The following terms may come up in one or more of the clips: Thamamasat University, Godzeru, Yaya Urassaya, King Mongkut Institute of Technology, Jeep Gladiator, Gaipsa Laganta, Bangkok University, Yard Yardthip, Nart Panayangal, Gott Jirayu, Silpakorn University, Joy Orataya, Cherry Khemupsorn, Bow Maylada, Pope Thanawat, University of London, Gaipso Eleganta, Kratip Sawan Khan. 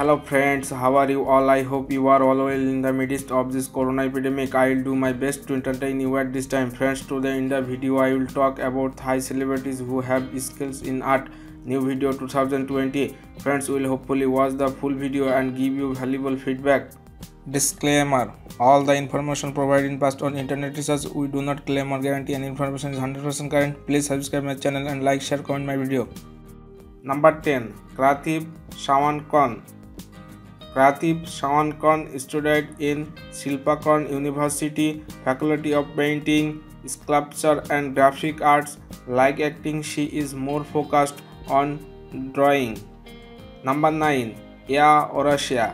Hello friends, how are you all? I hope you are all well in the midst of this corona epidemic. I will do my best to entertain you at this time. Friends, today in the video I will talk about Thai celebrities who have skills in art. New video 2020. Friends will hopefully watch the full video and give you valuable feedback. Disclaimer: all the information provided in past on internet research. We do not claim or guarantee any information is 100% current. Please subscribe my channel and like, share, comment my video. Number 10. Kratip Sawan Khan. Kratip Sawan Khan studied in Silpakorn University, Faculty of Painting, Sculpture and Graphic Arts. Like acting, she is more focused on drawing. Number 9. Yaya Urassaya.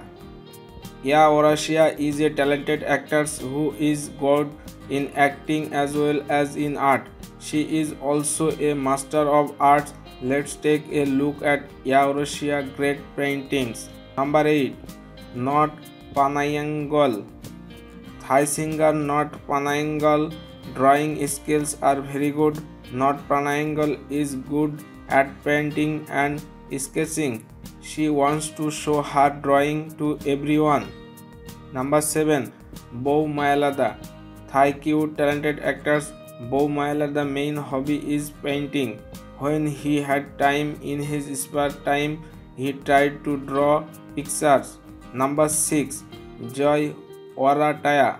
Yaya Urassaya is a talented actress who is good in acting as well as in art. She is also a master of arts. Let's take a look at Yaya Urassaya great paintings. Number 8. Nart Panayangal. Thai singer Nart Panayangal drawing skills are very good. Nart Panayangal is good at painting and sketching. She wants to show her drawing to everyone. Number 7. Bow Maylada. Thai cute talented actress Bow Maylada's main hobby is painting. When he had time in his spare time, he tried to draw pictures. Number 6. Joy Orataya.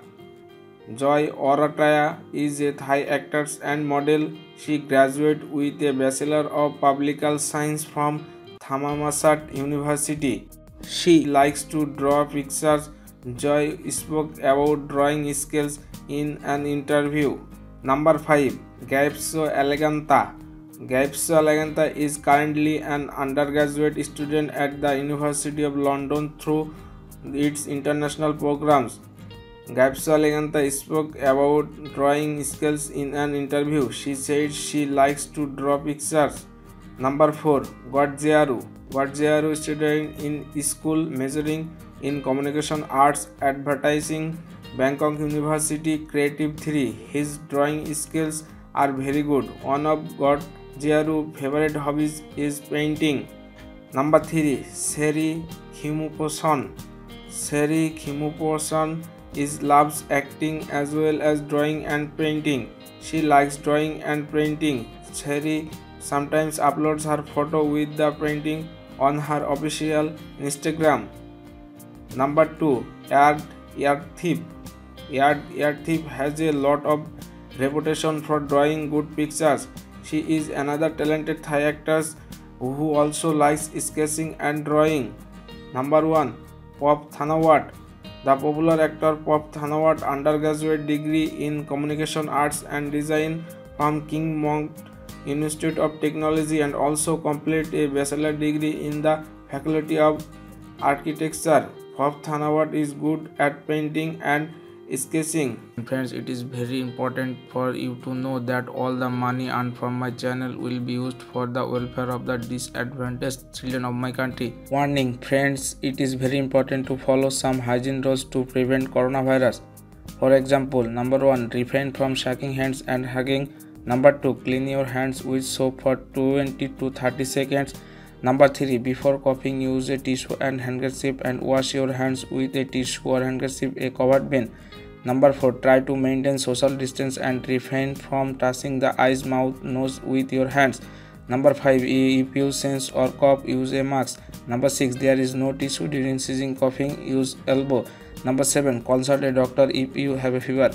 Joy Orataya is a Thai actress and model. She graduated with a Bachelor of Public Science from Thamamasat University. She likes to draw pictures. Joy spoke about drawing skills in an interview. Number 5. Gaipso Eleganta. Gaipsa Laganta is currently an undergraduate student at the University of London through its international programs. Gaipsa Laganta spoke about drawing skills in an interview. She said she likes to draw pictures. Number 4. Godzeru. Godzeru studied in school majoring in communication arts advertising, Bangkok University, Creative 3. His drawing skills are very good. One of Gott Jirayu favorite hobbies is painting. Number 3. Cherry Khemupsorn. Cherry Khemupsorn loves acting as well as drawing and painting. She likes drawing and painting. Cherry sometimes uploads her photo with the painting on her official Instagram. Number 2. Yard Yardthip. Yard Yardthip has a lot of reputation for drawing good pictures. She is another talented Thai actress who also likes sketching and drawing. Number 1. Pope Thanawat. The popular actor Pope Thanawat undergraduate degree in Communication Arts and Design from King Mongkut Institute of Technology and also complete a Bachelor degree in the Faculty of Architecture. Pope Thanawat is good at painting and sketching. Friends, it is very important for you to know that all the money earned from my channel will be used for the welfare of the disadvantaged children of my country. Warning friends, it is very important to follow some hygiene rules to prevent coronavirus. For example, number 1, refrain from shaking hands and hugging. Number 2, clean your hands with soap for 20 to 30 seconds. Number 3, before coughing, use a tissue and handkerchief and wash your hands with a tissue or handkerchief, a covered bin. Number 4, try to maintain social distance and refrain from touching the eyes, mouth, nose with your hands. Number 5, if you sneeze or cough, use a mask. Number 6, there is no tissue during sneezing, coughing, use elbow. Number 7, consult a doctor if you have a fever.